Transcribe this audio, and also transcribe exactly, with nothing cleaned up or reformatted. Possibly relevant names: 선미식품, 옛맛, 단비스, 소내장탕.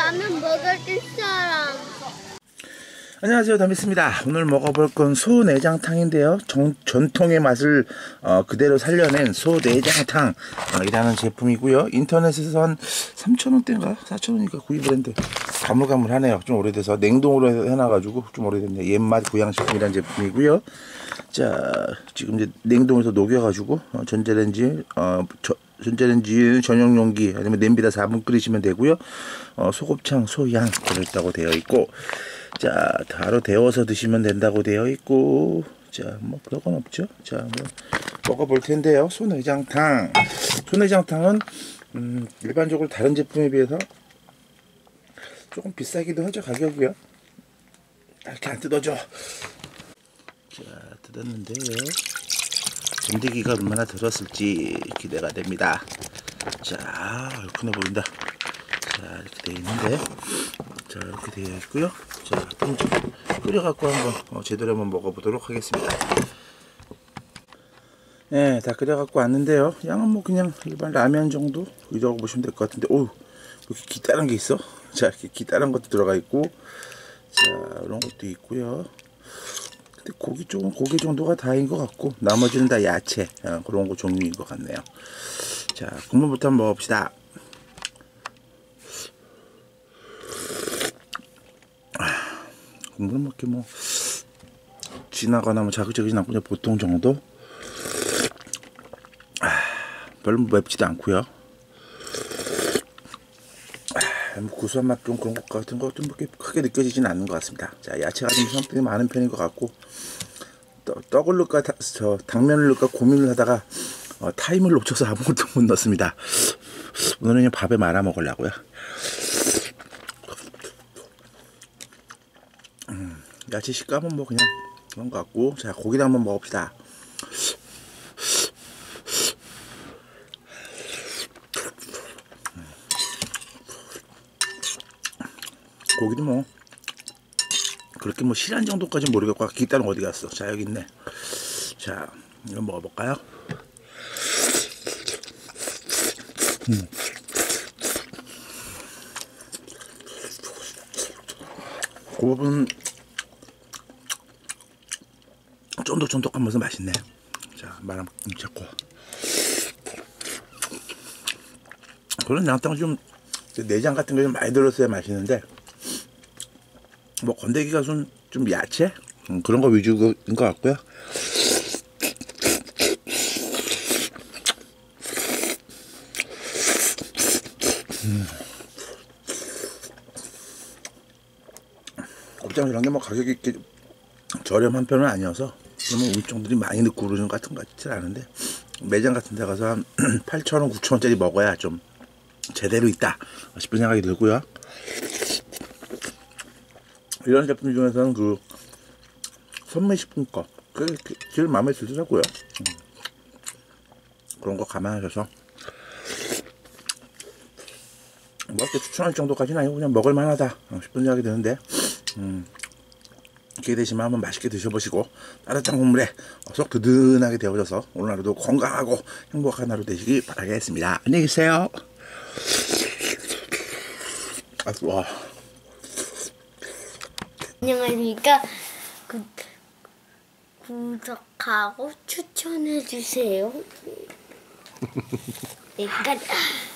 라면 먹을 줄 사람. 안녕하세요, 단비스입니다. 오늘 먹어볼 건 소 내장탕인데요. 정, 전통의 맛을 어, 그대로 살려낸 소 내장탕이라는 제품이고요. 인터넷에서 한 삼천 원대인가 사천 원이니까 구입을 했는데 가물가물하네요. 좀 오래돼서 냉동으로 해놔가지고 좀 오래됐네요. 옛맛 고향식품이라는 제품이고요. 자, 지금 이제 냉동에서 녹여가지고 어, 전자레인지 어, 저, 전자레인지 전용용기 아니면 냄비다 사 분 끓이시면 되고요. 어, 소곱창, 소양 들어있다고 되어 있고, 자, 바로 데워서 드시면 된다고 되어 있고, 자, 뭐 별건 없죠. 자, 뭐 먹어볼 텐데요. 소내장탕. 소내장탕은 음, 일반적으로 다른 제품에 비해서 조금 비싸기도 하죠, 가격이요. 이렇게 안 뜯어져. 자, 뜯었는데요. 전대기가 얼마나 들었을지 기대가 됩니다. 자, 얼큰해 보인다. 자, 이렇게 되어 있는데, 자, 이렇게 되어 있고요. 자, 좀 끓여갖고 한번 어, 제대로 한번 먹어보도록 하겠습니다. 네, 다 끓여갖고 왔는데요. 양은 뭐 그냥 일반 라면 정도 이라고 보시면 될 것 같은데, 오우, 이렇게 기다란 게 있어. 자, 이렇게 기다란 것도 들어가 있고, 자, 이런 것도 있고요. 근데 고기 쪽은 고기 정도가 다인 것 같고, 나머지는 다 야채 어, 그런 거 종류인 것 같네요. 자, 국물부터 한번 먹어봅시다. 국물은 이렇게 뭐 진하거나 뭐 자극적이진 않고 그냥 보통 정도. 아, 별로 맵지도 않고요. 아, 뭐 구수한 맛 좀 그런 것 같은 거 좀 그렇게 크게 느껴지진 않는 것 같습니다. 자, 야채가 좀 상당히 많은 편인 것 같고, 떡, 떡을 넣을까 다, 저 당면을 넣을까 고민을 하다가 어, 타임을 놓쳐서 아무것도 못 넣었습니다. 오늘은 그냥 밥에 말아 먹으려고요. 야채 식감은 뭐 그냥 그런 것 같고, 자, 고기도 한번 먹읍시다. 고기도 뭐 그렇게 뭐 실한 정도까지는 모르겠고, 기타는 어디 갔어? 자, 여기 있네. 자, 이거 먹어볼까요? 음. 그 부분 쫀득쫀득하면서 맛있네. 자, 마라 잡고. 그런 양탕은 좀 내장 같은 거 좀 많이 들었어야 맛있는데, 뭐 건더기가 좀, 좀 야채? 음, 그런 거 위주인 것 같고요. 음. 곱창 이런 게 뭐 가격이 이렇게 저렴한 편은 아니어서 그러면 우육종들이 많이 넣고 그러는 것 같은 것 같진 않은데, 매장 같은 데 가서 한 팔천 원, 구천 원짜리 먹어야 좀 제대로 있다 싶은 생각이 들고요. 이런 제품 중에서는 그 선미식품 거 그게 제일 마음에 들더라고요. 그런 거 감안하셔서 뭐 이렇게 추천할 정도까지는 아니고 그냥 먹을 만하다 싶은 생각이 드는데, 음. 기회 되시면 한번 맛있게 드셔보시고, 따뜻한 국물에 속 든든하게 데워져서 오늘 하루도 건강하고 행복한 하루 되시기 바라겠습니다. 안녕히 계세요. 아, 와. 안녕하십니까. 구, 구독하고 추천해주세요. 여기까지.